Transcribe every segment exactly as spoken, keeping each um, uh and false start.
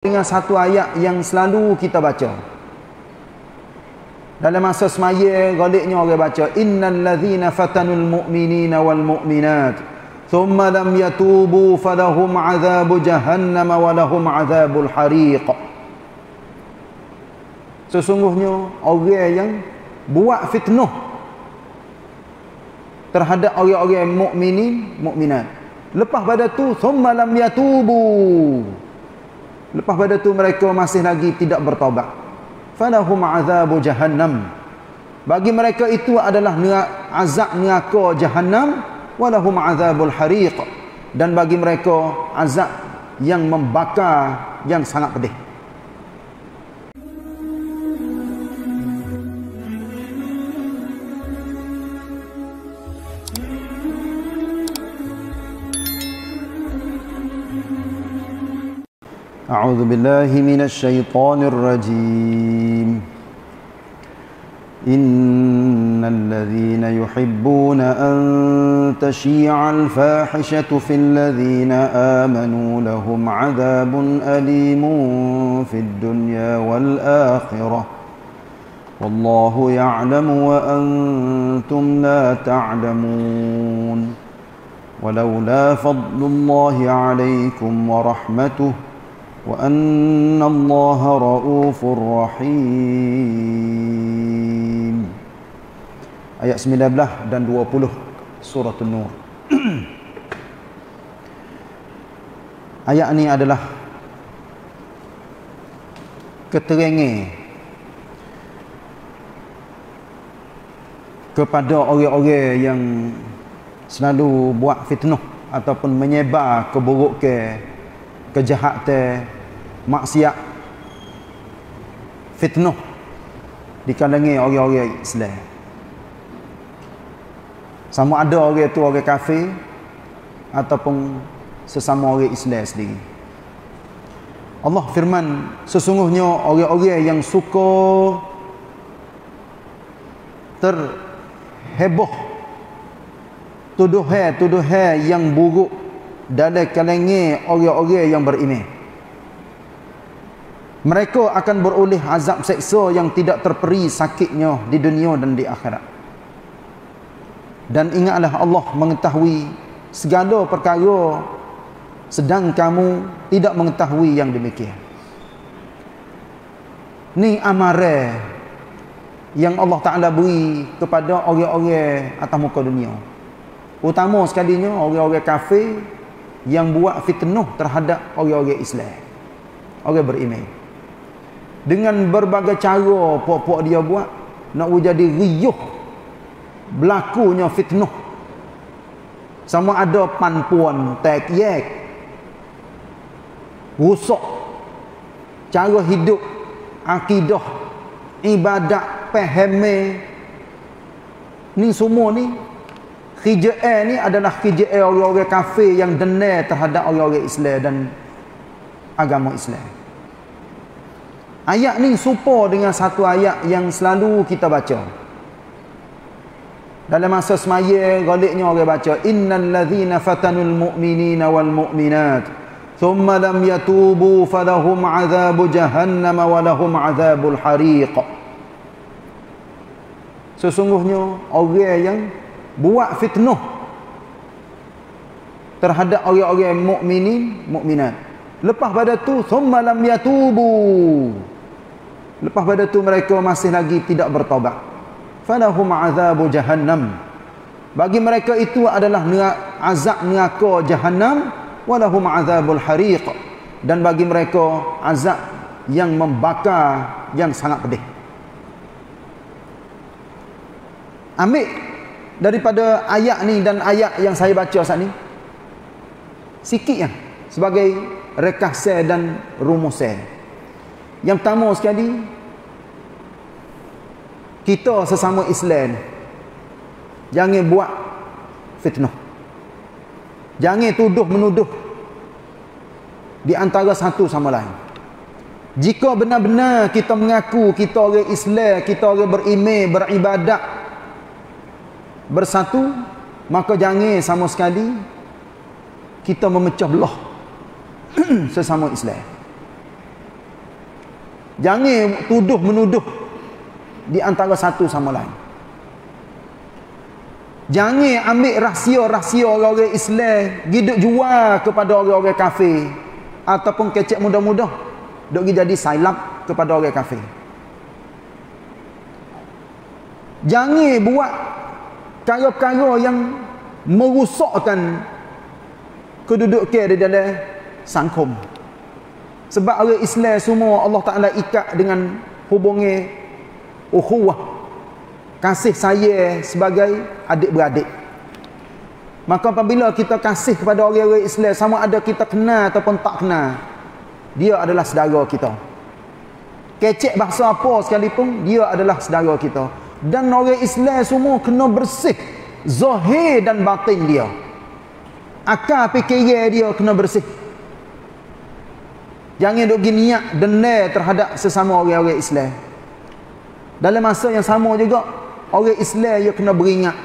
Dengan satu ayat yang selalu kita baca dalam masa semaya, galiknya orang baca innal ladzina fatanul mu'minina wal mu'minat thumma lam yatubu falahum azabu jahannam wa lahum azabul hariq. Sesungguhnya orang yang buat fitnah terhadap orang-orang mukminin mukminat, lepas pada tu thumma lam yatubu, lepas pada tu mereka masih lagi tidak bertaubat. Falahum azabu jahannam. Bagi mereka itu adalah azab neraka jahannam. Walahum azabul hariq. Dan bagi mereka azab yang membakar, yang sangat pedih. أعوذ بالله من الشيطان الرجيم إن الذين يحبون أن تشيع الفاحشة في الذين آمنوا لهم عذاب أليم في الدنيا والآخرة والله يعلم وأنتم لا تعلمون ولولا فضل الله عليكم ورحمته وَأَنَّ اللَّهَ رَؤُوفٌ رَحِيمٌ. Ayat sembilan belas dan dua puluh surah An-Nur. Ayat ini adalah keterangan kepada orang-orang yang selalu buat fitnah ataupun menyebar keburukan, kejahatan, maksiat, fitnah di kalangan orang-orang Islam. Sama ada orang itu orang kafir ataupun sesama orang Islam sendiri. Allah firman, sesungguhnya orang-orang yang suka terheboh tuduhan-tuduhan yang buruk dalam kalangan orang-orang yang beriman, mereka akan beroleh azab seksa yang tidak terperi sakitnya di dunia dan di akhirat. Dan ingatlah, Allah mengetahui segala perkara sedang kamu tidak mengetahui yang demikian. Ni amarah yang Allah Ta'ala beri kepada orang-orang atas muka dunia, utama sekalinya orang-orang kafir yang buat fitnah terhadap orang-orang Islam, orang beriman, dengan berbagai cara puak-puak dia buat nak jadi riuh berlakunya fitnah. Sama ada panpuan takyek, rusak cara hidup, akidah, ibadat, pahame, ni semua ni khija'ah ni adalah khija'ah orang-orang kafir yang dendam terhadap orang-orang Islam dan agama Islam. Ayat ni serupa dengan satu ayat yang selalu kita baca dalam masa semaya, galiknya orang baca innal ladzina fatanul mu'minina wal mu'minat thumma lam yatubu falahum azabu jahannam wa lahum azabul hariq. Sesungguhnya orang yang buat fitnah terhadap orang-orang mukminin mukminat, lepas pada tu thumma lam yatubu, lepas pada tu mereka masih lagi tidak bertaubat. Falahum azabu jahannam. Bagi mereka itu adalah azab neraka jahannam. Walahum azabul hariq. Dan bagi mereka azab yang membakar, yang sangat pedih. Ambil daripada ayat ni dan ayat yang saya baca saat ni sikit ya, sebagai rekasa dan rumusan. Yang pertama sekali, kita sesama Islam jangan buat fitnah, jangan tuduh menuduh di antara satu sama lain. Jika benar-benar kita mengaku kita orang Islam, kita orang beriman, beribadat, bersatu, maka jangan sama sekali kita memecah belah sesama Islam. Jangan tuduh menuduh di antara satu sama lain. Jangan ambil rahsia-rahsia orang-orang Islam giduk jual kepada orang-orang kafir ataupun kecek mudah-mudah dok jadi silap kepada orang kafir. Jangan buat perkara-perkara yang merusakkan kedudukan di dalam sangkum. Sebab orang Islam semua Allah Taala ikat dengan hubungan ukhuwah, kasih saya sebagai adik-beradik. Maka apabila kita kasih kepada orang-orang Islam, sama ada kita kenal ataupun tak kenal, dia adalah saudara kita. Kecek bahasa apa sekalipun, dia adalah saudara kita. Dan orang Islam semua kena bersih zahir dan batin dia. Akal fikiran dia kena bersih. Jangan duk niat dendam terhadap sesama orang-orang Islam. Dalam masa yang sama juga orang Islam dia kena beringat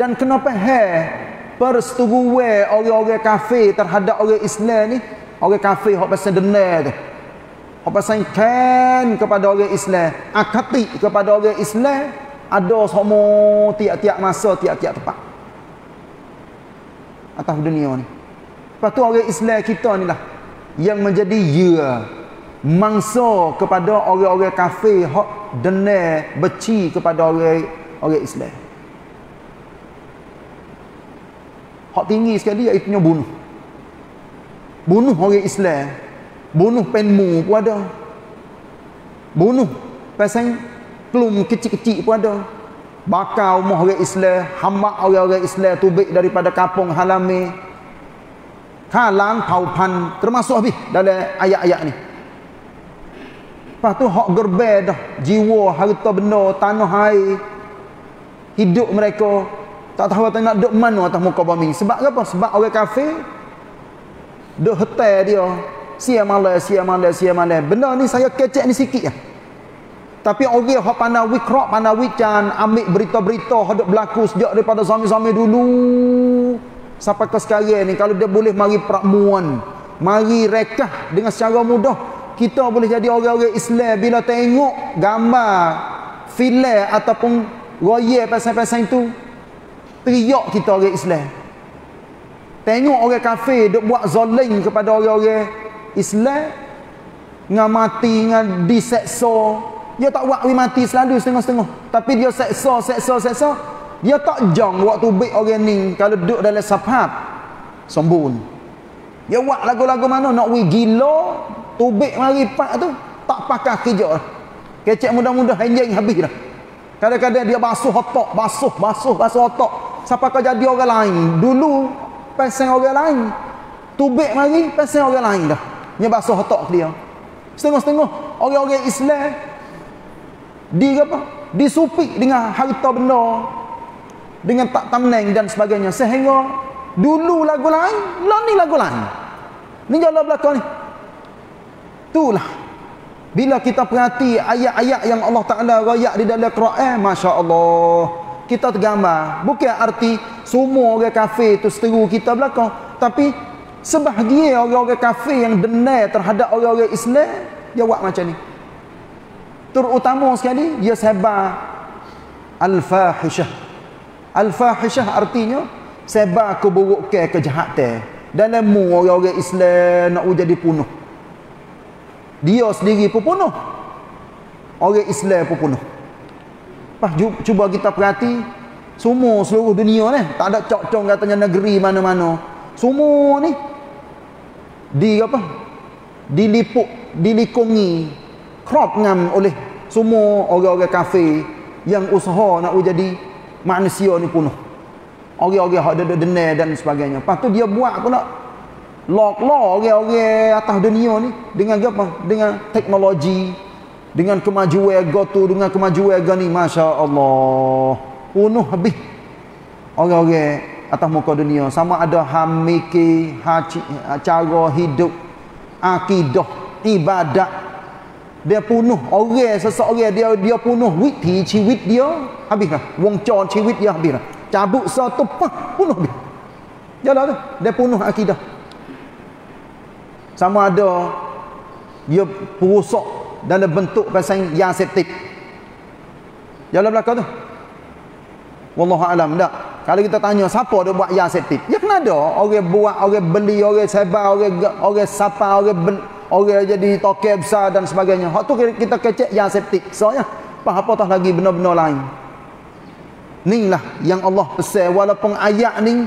dan kena faham persetubuhan orang-orang kafir terhadap orang Islam ni. Orang kafir hok pasal dendam tu, hok pasal kan kepada orang Islam, akati kepada orang Islam ada semua tiap-tiap masa, tiap-tiap tempat atas dunia ni. Lepas tu orang Islam kita ni lah yang menjadi ya mangsa kepada orang-orang kafir hok dendam benci kepada orang orang Islam. Hak tinggi sekali iaitu bunuh. Bunuh orang Islam. Bunuh penmu pun ada. Bunuh pasang kelum kecil-kecil pun ada. Bakar rumah orang Islam, hamba orang-orang Islam tubik daripada kampung halaman. Kalang, taupan termasuk habis dalam ayat-ayat ni. Lepas tu hak gerbel dah, jiwa, harta benda, tanah air, hidup mereka tak tahu nak duduk mana atas muka bumi. Sebab apa? Sebab orang kafir duk hetai dia, sia malas, sia malas, sia malas. Benda ni saya kecek ni sikit ya. Tapi orang hak pandai wikrok, pandai wican, ambil berita-berita hak duk berlaku sejak daripada zaman-zaman dulu sampai ke sekarang ni, kalau dia boleh mari peramuan, mari rekah dengan secara mudah, kita boleh jadi orang-orang Islam bila tengok gambar filem ataupun royal pasal-pasal itu teriak kita orang Islam. Tengok orang kafir duk buat zalim kepada orang-orang Islam, ngah mati, ngah diseksa. Dia tak buat we mati selalu setengah-setengah, tapi dia seksa, seksa, seksa. Dia tak jang waktu baik orang ni kalau duduk dalam safhab sombong. Dia buat lagu-lagu mana nak we gila tubik mari pak tu tak pakai kerja. Kecek mudah-mudah enjing habis dah. Kadang-kadang dia basuh otak, basuh, basuh, basuh otak. Siapa kau jadi orang lain? Dulu pasang orang lain. Tubik mari pasang orang lain dah. Dia basuh otak dia. Setengah-setengah orang-orang Islam di apa? Disupi dengan harta benda, dengan tak tamneng dan sebagainya. Sehingga dulu lagu lain, lah ni lagu lain. Ni jalan belakang ni. Itulah bila kita perhati ayat-ayat yang Allah Ta'ala rayak di dalam Quran, Masya Allah, kita tergambar. Bukan arti semua orang kafir itu seteru kita belakang, tapi sebahagian orang-orang kafir yang dendam terhadap orang-orang Islam, dia buat macam ni. Terutama sekali dia sebar Al-Fahishah. Al-Fahishah artinya sebar keburukan, kejahatan dalam mu orang-orang Islam nak jadi punuh. Dia sendiri pun penuh, orang Islam pun penuh. Lepas cuba kita perhati semua seluruh dunia ni, tak ada cok-cong katanya negeri mana-mana. Semua ni di apa? Diliput, dilikungi, crop ngam oleh semua orang-orang kafir yang usaha nak jadi manusia ni penuh. Orang-orang hak ada dendam dan sebagainya. Lepas tu dia buat pula log-log orang-orang atas dunia ni dengan apa? Dengan teknologi, dengan kemajuan gotu, dengan kemajuan gani, Masya Allah, penuh habis orang-orang atas muka dunia. Sama ada hamiki, cara hidup, akidah, ibadat, dia penuh orang seseorang dia dia penuh witi ciwit dia habis dah. Wong con ciwit dia habis dah. Cabut satu pah penuh habis. Jalan tu dia penuh akidah. Sama ada dia perusak dalam bentuk pasal yang septik. Jalan belakang tu. Wallahu alam dak. Kalau kita tanya siapa dia buat yang septik? Ya kena ada orang buat, orang beli, orang sebar, orang orang sapa, orang ben, orang jadi toke besar dan sebagainya. Hak tu kita kecek yang septik. Soalnya apa tah lagi benda-benda lain. Inilah yang Allah pesan walaupun ayat ni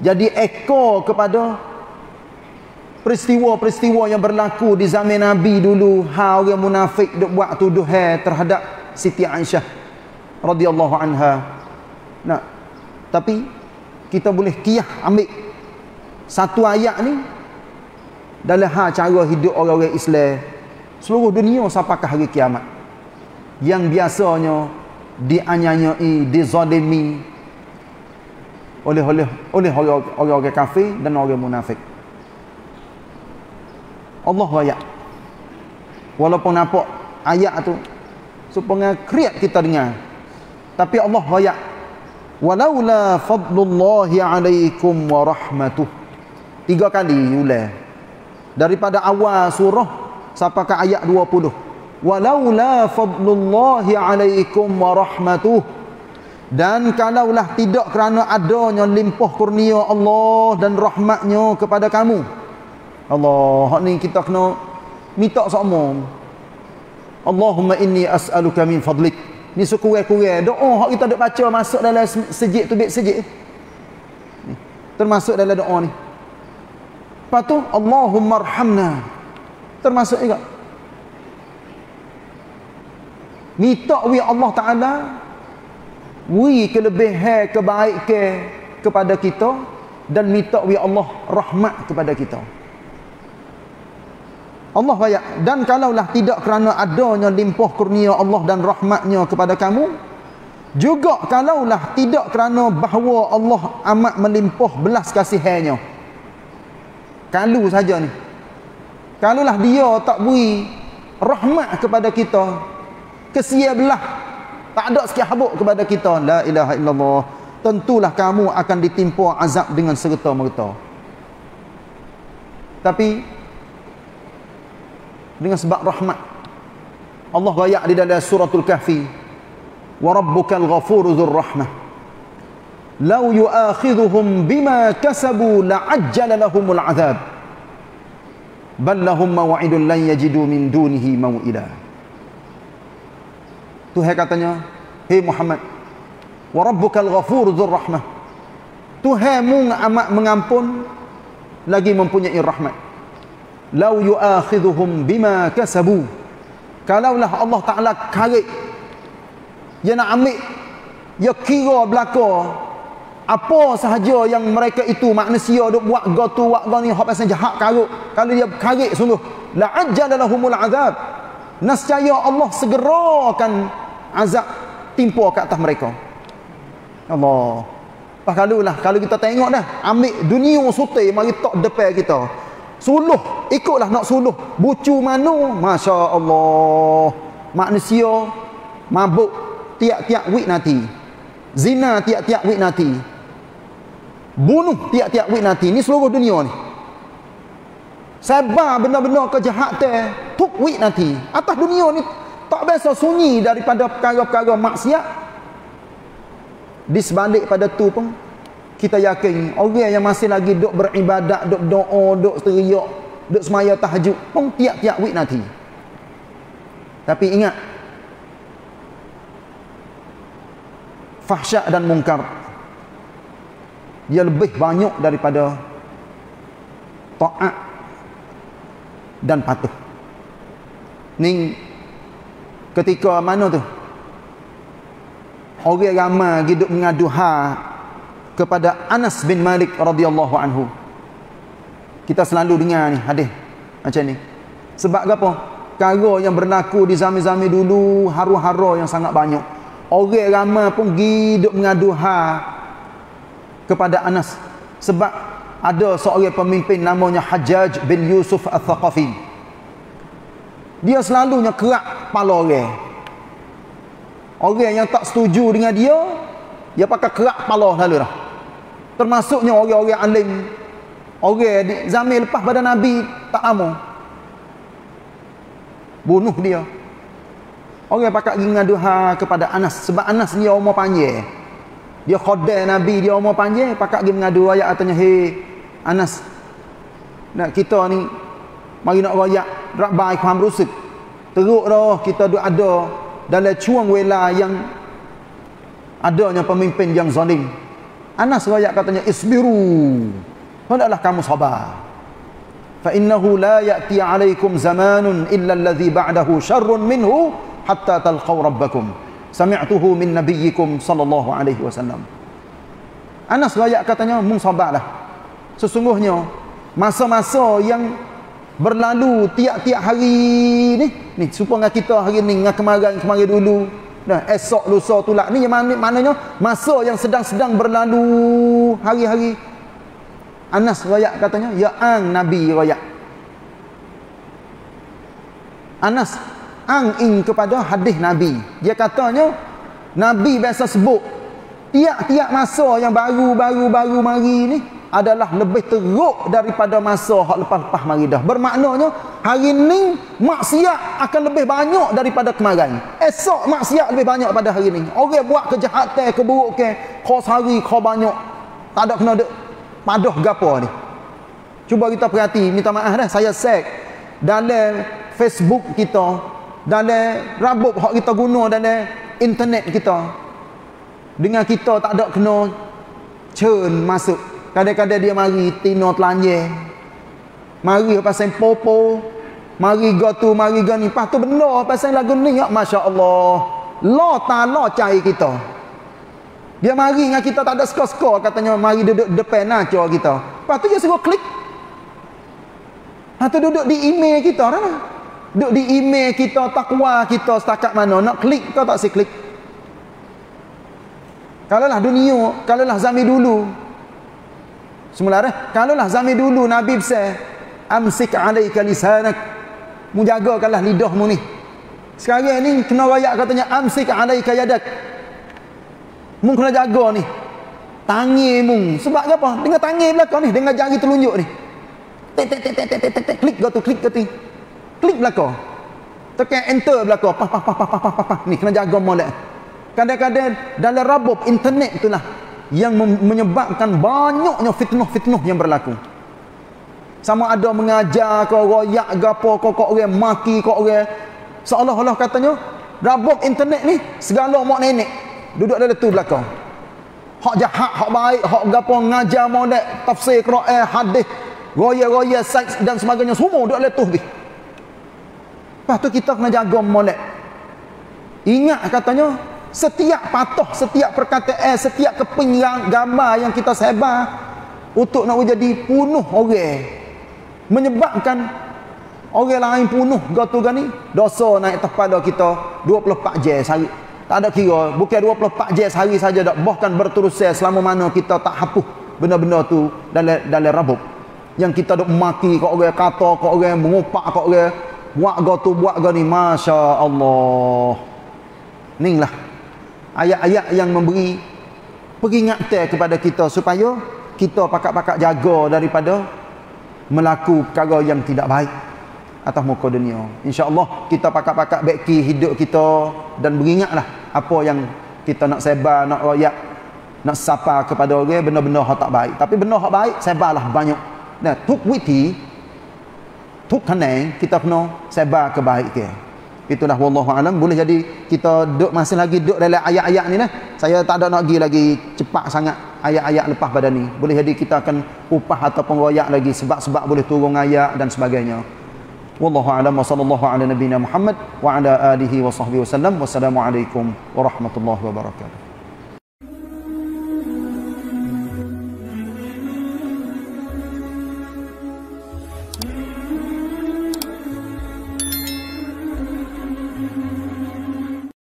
jadi ekor kepada peristiwa-peristiwa yang berlaku di zaman Nabi dulu. Ha orang munafik duk buat tuduhan terhadap Siti Aisyah radhiyallahu anha. Nah, tapi kita boleh kiyah ambil satu ayat ni dalam hal cara hidup orang-orang Islam seluruh dunia sampai hari kiamat. Yang biasanya dianyanyai, dizalimi oleh oleh oleh orang-orang kafir dan orang munafik. Allah ayat. Walaupun nampak ayat tu supaya kreat kita dengar. Tapi Allah ayat. Walaula fadlullahi alaikum wa rahmatuh. Tiga kali ulang. Daripada awal surah sampai ke ayat dua puluh. Walaula fadlullahi alaikum wa rahmatuh. Dan kalaulah tidak kerana adanya limpah kurnia Allah dan rahmatnya kepada kamu. Allah ni kita kena minta sama. Allahumma inni as'aluka min fadlik. Ni sekurang-kurang doa hak kita dak baca masuk dalam sejid tu bait sejid. Termasuk dalam doa ni. Lepas tu Allahumma arhamna. Termasuk juga minta wi Allah Ta'ala wi kelebihan kebaikan kepada kita dan minta wi Allah rahmat kepada kita. Allah ayat, dan kalaulah tidak kerana adanya limpah kurnia Allah dan rahmatnya kepada kamu, juga kalaulah tidak kerana bahawa Allah amat melimpah belas kasihannya. Kalau saja ni, kalaulah dia tak beri rahmat kepada kita, kesia belah, tak ada sikit habuk kepada kita, la ilaha illallah, tentulah kamu akan ditimpa azab dengan serta-merta. Tapi dengan sebab rahmat Allah rayak di dalam suratul kahfi, wa rabbukal ghafuru dzur rahmah law yu'akhidhuhum bima kasabu la'ajjala lahumul azab bal lahum maw'idun lan yajidu min dunihi maw'ila. Tuhan katanya, "Hei Muhammad, wa rabbukal ghafur dzur rahmah." Tuhanmu amat mengampun lagi mempunyai rahmat. "Law yu'akhidhuhum bima kasabu." Kalaulah Allah Taala karik, dia nak ambil, dia kira belaka apa sahaja yang mereka itu manusia duk buat gotu buat gani hak pasal jahat karuk. Kalau dia karik sungguh, la'ajjala lahumul azab. Nescaya Allah segerakan azab timpa ke atas mereka. Allah. Pak kalulah kalau kita tengok dah, ambil dunia sutai mari tok depan kita. Suluh, ikutlah nak suluh. Bucu mano, masya-Allah. Manusia mabuk tiap-tiap wit nanti. Zina tiap-tiap wit nanti. Bunuh tiap-tiap wit nanti. Ni seluruh dunia ni. Sebar benda-benda kejahatan tuk wit nanti. Atas dunia ni tak biasa sunyi daripada perkara-perkara maksiat. Di sebalik pada tu pun kita yakin orang yang masih lagi duk beribadat, duk doa, duk teriak, duk semaya tahajud pun tiap-tiap wit nanti. Tapi ingat, fahsyat dan mungkar dia lebih banyak daripada taat dan patuh. Ning ketika mana tu orang ramai hidup mengadu hak kepada Anas bin Malik radhiyallahu anhu. Kita selalu dengar ni hadis macam ni. Sebab apa? Perkara yang berlaku di zaman-zaman dulu, haru-haru yang sangat banyak. Orang ramai pun hidup mengadu hak kepada Anas. Sebab ada seorang pemimpin namanya Hajjaj bin Yusuf Al-Thaqafi. Dia selalunya kerak kepala orang. Orang yang tak setuju dengan dia, dia pakai kerak kepala selalu dah. Termasuknya orang-orang alim. Orang zaman lepas pada Nabi tak lama. bunuh dia. Orang pakat pergi ngaduha kepada Anas. Sebab Anas dia umur panjang. Dia khodai Nabi, dia umur panjang. Pakat pergi mengadu ayat katanya, hei Anas, nak kita ni mari nak royak rak bai kham rusuk. Teruk dah kita duk ada dalam cuang wela yang adanya pemimpin yang zalim. Anas royak katanya, isbiru. Hendaklah kamu sabar. Fa innahu la ya'ti 'alaikum zamanun illa alladhi ba'dahu syarrun minhu hatta talqaw rabbakum. Sami'tuhu min nabiyyikum sallallahu alaihi wasallam. Anas royak katanya, mung sabarlah. Sesungguhnya masa-masa yang berlalu tiap-tiap hari ni, ni supaya kita hari ni dengan kemarin-kemarin dulu, nah esok lusa tulak ni yang mana maknanya masa yang sedang-sedang berlalu hari-hari. Anas royak katanya, ya ang Nabi royak. Anas ang ing kepada hadis Nabi. Dia katanya Nabi biasa sebut tiap-tiap masa yang baru-baru-baru mari ni adalah lebih teruk daripada masa hak lepas-lepas mari dah. Bermaknanya hari ni maksiat akan lebih banyak daripada kemarin. Esok maksiat lebih banyak pada hari ni. Orang buat kejahatan, keburukan, kos hari, kos banyak. Tak ada kena dek padah gapo ni. Cuba kita perhati, minta maaf dah saya share dalam Facebook kita, dalam rabuk hak kita guna dalam internet kita. Dengan kita tak ada kena cern masuk. Kadang-kadang dia mari tino telanjang, mari pasal popo, mari go tu, mari go ni. Lepas tu benar pasal lagu ni, ya Masya Allah, la ta'ala cai kita. Dia mari dengan kita tak ada skor-skor, katanya mari duduk depan naco kita. Lepas tu dia suruh klik. Lepas tu duduk di email kita dah. Duduk di email kita, takwa kita setakat mana. Nak klik kau tak si klik. Kalau lah dunia, kalau lah zaman dulu semula dah. Kalaulah zaman dulu Nabi besar, amsik alaika lisanak, menjagakanlah lidahmu ni. Sekarang ni kena royak katanya amsik alaika yadak. Mung kena jaga ni. Tangi mung. Sebab apa? Dengan tangi belakang ni, dengan jari telunjuk ni. Tek tek tek tek tek tek klik gotu klik gotu. Klik belakang. Tekan enter belakang. Pah pah pah pah pah pah pah. Ni kena jaga molek. Kadang-kadang dalam rabub internet itulah yang menyebabkan banyaknya fitnah-fitnah yang berlaku. Sama ada mengajar ke, royak ke apa, ke orang maki ke orang. Seolah-olah katanya rabok internet ni segala mak nenek duduk dalam tu belakang. Hak jahat, hak baik, hak gapo ngajar molek, tafsir Quran, hadis, royak-royak sains dan sebagainya semua duduk dalam tu ni. Lepas tu kita kena jaga molek. Ingat katanya setiap patah, setiap perkataan, setiap kepenyerang gambar yang kita sebar untuk nak jadi punuh orang, menyebabkan orang lain punuh gato gani, dosa naik kepala kita dua puluh empat jam sehari. Tak ada kira, bukan dua puluh empat jam sehari saja dak, bahkan berterusan selama mana kita tak hapus benda-benda tu dalam dalam rabuk. Yang kita dok maki kat orang, kata kat orang, mengupak kat orang, buat gato buat gani, masya-Allah. Ninglah ayat-ayat yang memberi peringatan kepada kita supaya kita pakak-pakak jaga daripada melaku perkara yang tidak baik atas muka dunia. InsyaAllah kita pakak-pakak baiki hidup kita dan beringatlah apa yang kita nak sebar, nak royak, nak sapa kepada orang, benda-benda yang tak baik. Tapi benda yang baik sebarlah banyak. Nah, tuk witi, tuk kenang kita kena sebar kebaikan. Itulah wallahu alam. Boleh jadi kita duk masih lagi duk dalam ayat-ayat ni lah. Saya tak ada nak pergi lagi cepat sangat ayat-ayat lepas pada ni. Boleh jadi kita akan upah atau pengoyak lagi sebab-sebab boleh turun ayat dan sebagainya. Wallahu alam wa sallallahu ala nabiyina Muhammad wa ala alihi wa sahbihi wasallam. Wassalamualaikum warahmatullahi wabarakatuh.